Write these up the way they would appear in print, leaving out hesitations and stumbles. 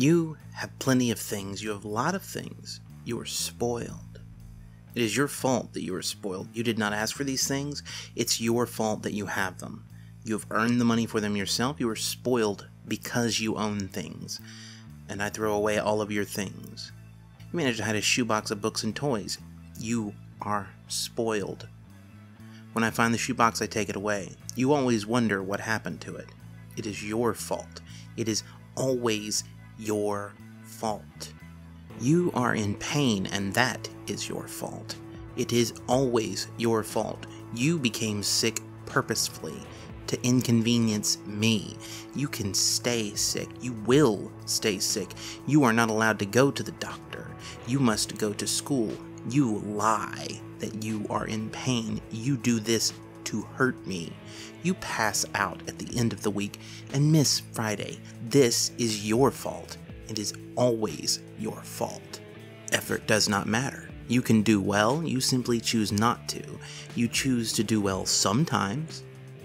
You have plenty of things. You have a lot of things. You are spoiled. It is your fault that you are spoiled. You did not ask for these things. It's your fault that you have them. You have earned the money for them yourself. You are spoiled because you own things. And I throw away all of your things. You managed to hide a shoebox of books and toys. You are spoiled. When I find the shoebox, I take it away. You always wonder what happened to it. It is your fault. It is always your fault. You are in pain, and that is your fault. It is always your fault. You became sick purposefully to inconvenience me. You can stay sick. You will stay sick. You are not allowed to go to the doctor. You must go to school. You lie that you are in pain. You do this to hurt me. You pass out at the end of the week and miss Friday. This is your fault. It is always your fault. Effort does not matter. You can do well. You simply choose not to. You choose to do well sometimes.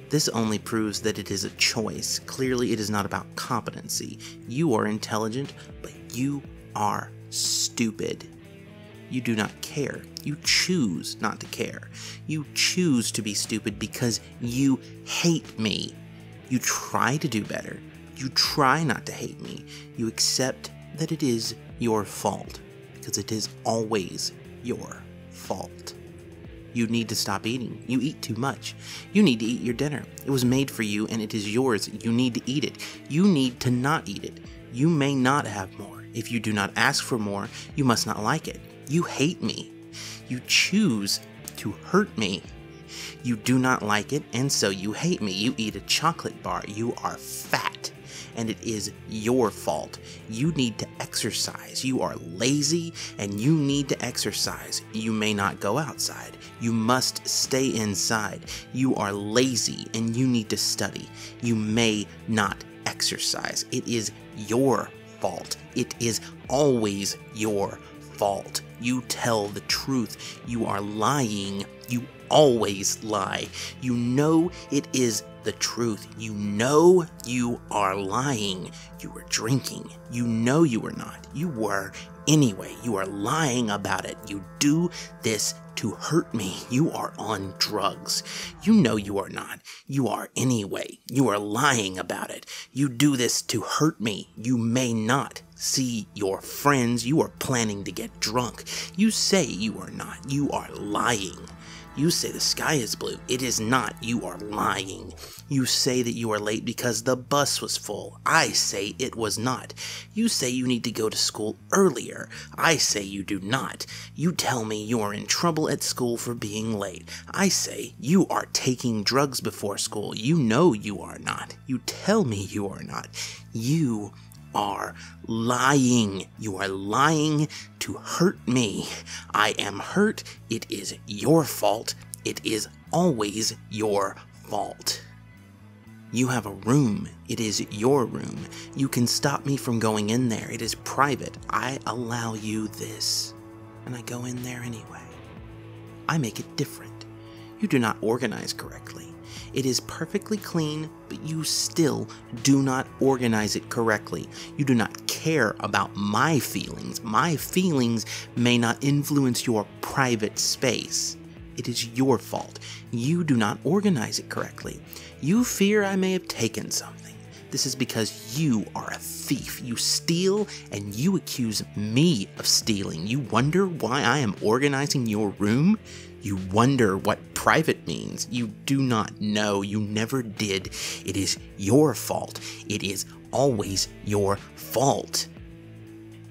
This only proves that it is a choice. Clearly, it is not about competency. You are intelligent, but you are stupid. You do not care. You choose not to care. You choose to be stupid because you hate me. You try to do better. You try not to hate me. You accept that it is your fault because it is always your fault. You need to stop eating. You eat too much. You need to eat your dinner. It was made for you and it is yours. You need to eat it. You need to not eat it. You may not have more. If you do not ask for more, you must not like it. You hate me. You choose to hurt me. You do not like it, and so you hate me. You eat a chocolate bar. You are fat, and it is your fault. You need to exercise. You are lazy, and you need to exercise. You may not go outside. You must stay inside. You are lazy, and you need to study. You may not exercise. It is your fault. It is always your fault. You tell the truth. You are lying. You always lie. You know it is the truth. You know you are lying. You were drinking. You know you were not. You were anyway. You are lying about it. You do this to hurt me. You are on drugs. You know you are not. You are anyway. You are lying about it. You do this to hurt me. You may not see your friends. You are planning to get drunk. You say you are not. You are lying. You say the sky is blue. It is not. You are lying. You say that you are late because the bus was full. I say it was not. You say you need to go to school earlier. I say you do not. You tell me you are in trouble at school for being late. I say you are taking drugs before school. You know you are not. You tell me you are not. You are lying. You are lying to hurt me. I am hurt. It is your fault. It is always your fault. You have a room. It is your room. You can stop me from going in there. It is private. I allow you this. And I go in there anyway. I make it different. You do not organize correctly. It is perfectly clean, but you still do not organize it correctly. You do not care about my feelings. My feelings may not influence your private space. It is your fault. You do not organize it correctly. You fear I may have taken something. This is because you are a thief. You steal and you accuse me of stealing. You wonder why I am organizing your room? You wonder what private means. You do not know. You never did. It is your fault. It is always your fault.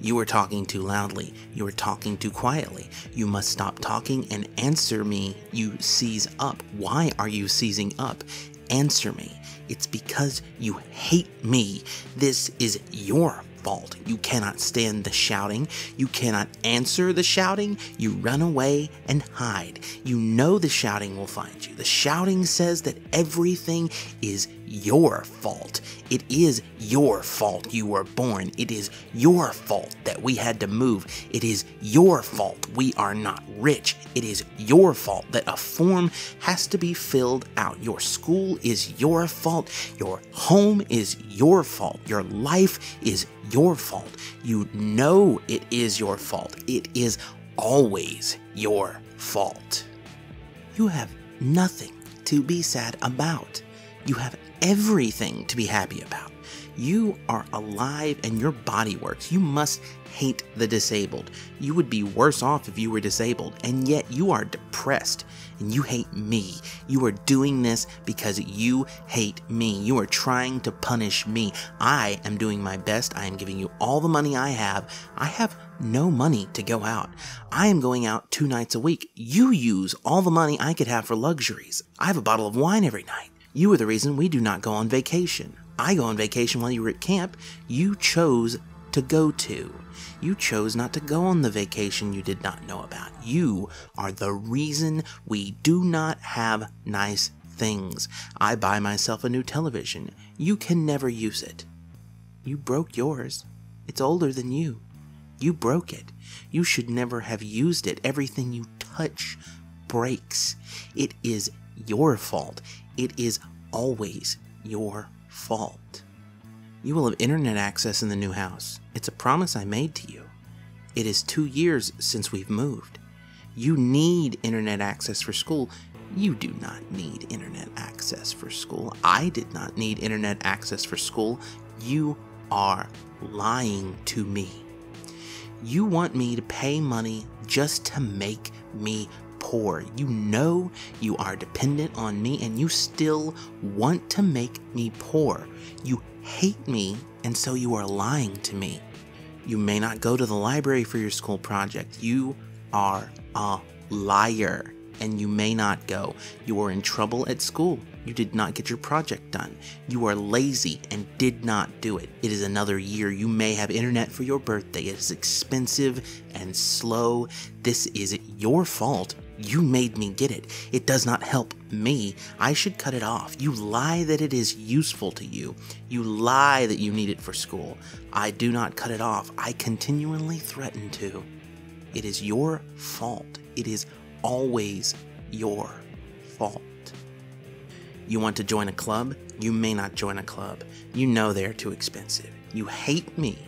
You are talking too loudly. You are talking too quietly. You must stop talking and answer me. You seize up. Why are you seizing up? Answer me. It's because you hate me. This is your fault. You cannot stand the shouting. You cannot answer the shouting. You run away and hide. You know the shouting will find you. The shouting says that everything is your fault. It is your fault you were born. It is your fault that we had to move. It is your fault we are not rich. It is your fault that a form has to be filled out. Your school is your fault. Your home is your fault. Your life is your fault. You know it is your fault. It is always your fault. You have nothing to be sad about. You have everything to be happy about. You are alive and your body works. You must hate the disabled. You would be worse off if you were disabled, and yet you are depressed and you hate me. You are doing this because you hate me. You are trying to punish me. I am doing my best. I am giving you all the money I have. I have no money to go out. I am going out 2 nights a week. You use all the money I could have for luxuries. I have a bottle of wine every night. You are the reason we do not go on vacation. I go on vacation while you were at camp. You chose to go to. You chose not to go on the vacation you did not know about. You are the reason we do not have nice things. I buy myself a new television. You can never use it. You broke yours. It's older than you. You broke it. You should never have used it. Everything you touch breaks. It is your fault. It is always your fault. You will have internet access in the new house. It's a promise I made to you. It is 2 years since we've moved. You need internet access for school. You do not need internet access for school. I did not need internet access for school. You are lying to me. You want me to pay money just to make me poor. You know you are dependent on me and you still want to make me poor. You hate me and so you are lying to me. You may not go to the library for your school project. You are a liar and you may not go. You are in trouble at school. You did not get your project done. You are lazy and did not do it. It is another year. You may have internet for your birthday. It is expensive and slow. This is your fault. You made me get it. It does not help me. I should cut it off. You lie that it is useful to you. You lie that you need it for school. I do not cut it off. I continually threaten to. It is your fault. It is always your fault. You want to join a club? You may not join a club. You know they're too expensive. You hate me.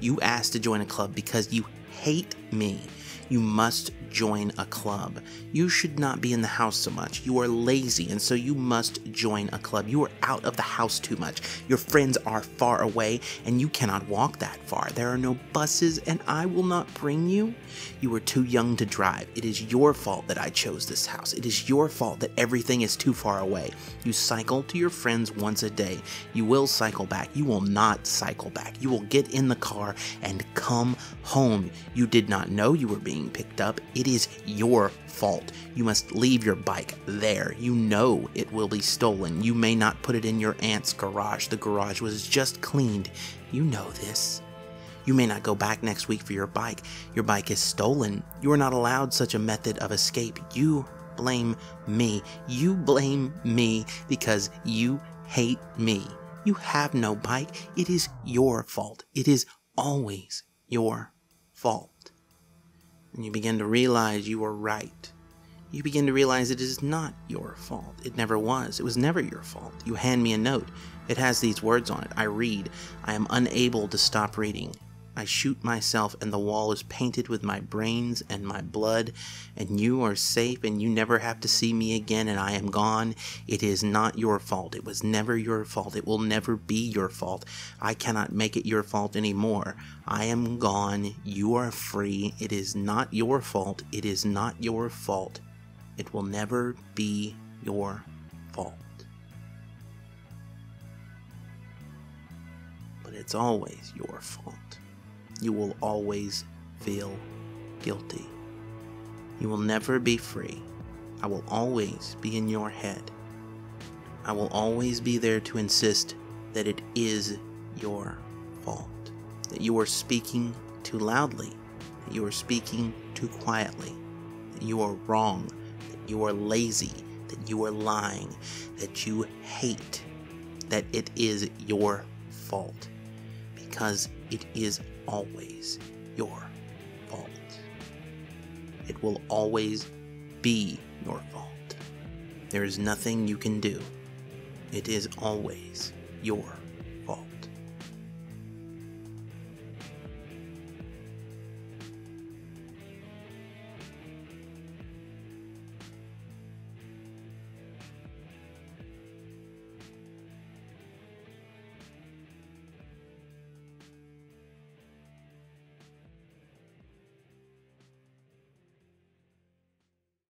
You asked to join a club because you hate me. You must join a club. You should not be in the house so much. You are lazy and so you must join a club. You are out of the house too much. Your friends are far away and you cannot walk that far. There are no buses and I will not bring you. You are too young to drive. It is your fault that I chose this house. It is your fault that everything is too far away. You cycle to your friends once a day. You will cycle back. You will not cycle back. You will get in the car and come home. You did not know you were being picked up. It is your fault. You must leave your bike there. You know it will be stolen. You may not put it in your aunt's garage. The garage was just cleaned. You know this. You may not go back next week for your bike. Your bike is stolen. You are not allowed such a method of escape. You blame me. You blame me because you hate me. You have no bike. It is your fault. It is always your fault. And you begin to realize you were right. You begin to realize it is not your fault. It never was. It was never your fault. You hand me a note. It has these words on it. I read. I am unable to stop reading. I shoot myself and the wall is painted with my brains and my blood. And you are safe and you never have to see me again and I am gone. It is not your fault. It was never your fault. It will never be your fault. I cannot make it your fault anymore. I am gone. You are free. It is not your fault. It is not your fault. It will never be your fault. But it's always your fault. You will always feel guilty. You will never be free. I will always be in your head. I will always be there to insist that it is your fault. That you are speaking too loudly. That you are speaking too quietly. That you are wrong. That you are lazy. That you are lying. That you hate. that it is your fault, because it is always your fault. It will always be your fault. There is nothing you can do. It is always your fault.